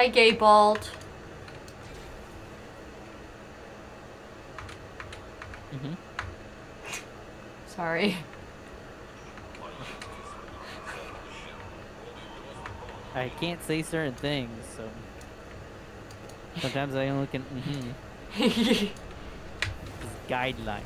Hi, Gay Bald. Mm-hmm. Sorry. I can't say certain things, so sometimes I only can guidelines.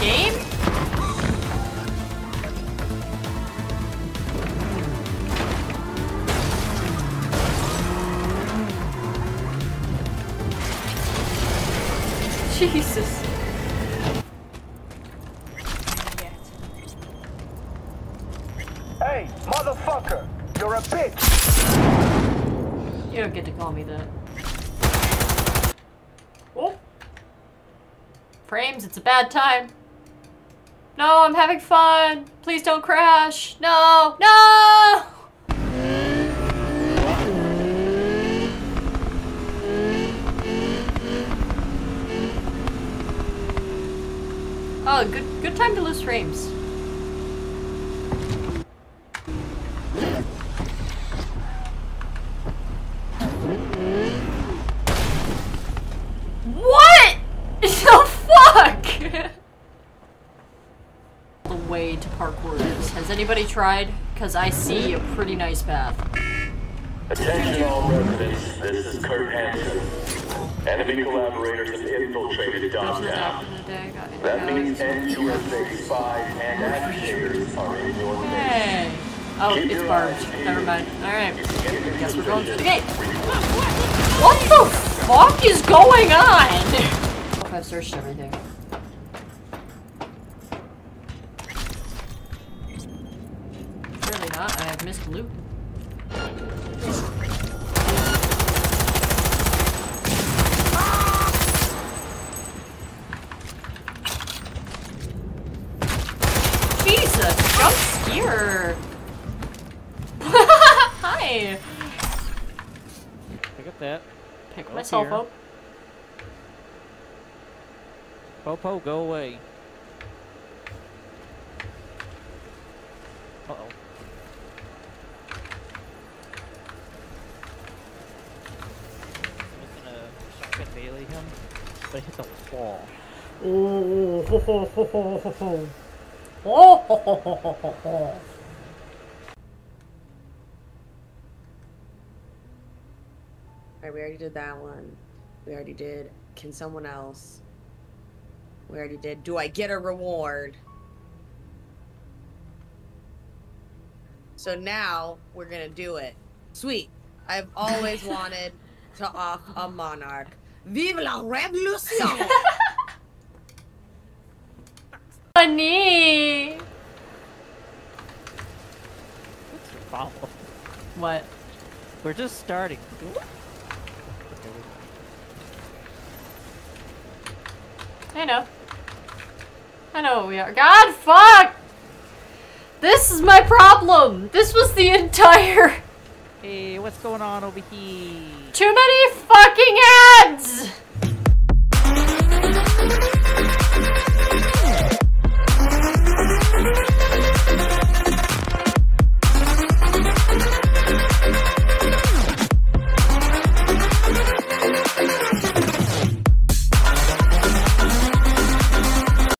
Game? Jesus. Hey, motherfucker! You're a bitch! You don't get to call me that. Oh! Frames, it's a bad time. No, I'm having fun. Please don't crash. No, no! Oh, good time to lose frames. What? So. The way to parkour is. Has anybody tried? Because I see a pretty nice path. Attention all residents, this is Kurt Hansen. Enemy collaborators have infiltrated Dogtown. That means NUSA spies and agitators are in your base. Oh, it's barbed. Never mind. Alright. Guess we're going through the gate. What the fuck is going on? I've searched everything. Surely not, I have missed loot. Jesus, jump scare! Hi! Pick up that. Pick myself up. Popo, go away. Uh oh. I'm just gonna shotgun melee him, but I hit the wall. Oh, ho, ho, ho, ho, ho, ho. Oh, ho, ho, ho, ho, ho, ho. Alright, we already did that one. We already did. Can someone else? We already did. Do I get a reward? So now we're gonna do it. Sweet. I've always wanted to off a monarch. Vive la revolution! Funny. What's your problem? What? We're just starting. I know. I know what we are. God, fuck! This is my problem! This was the entire... Hey, what's going on over here? Too many fucking ads!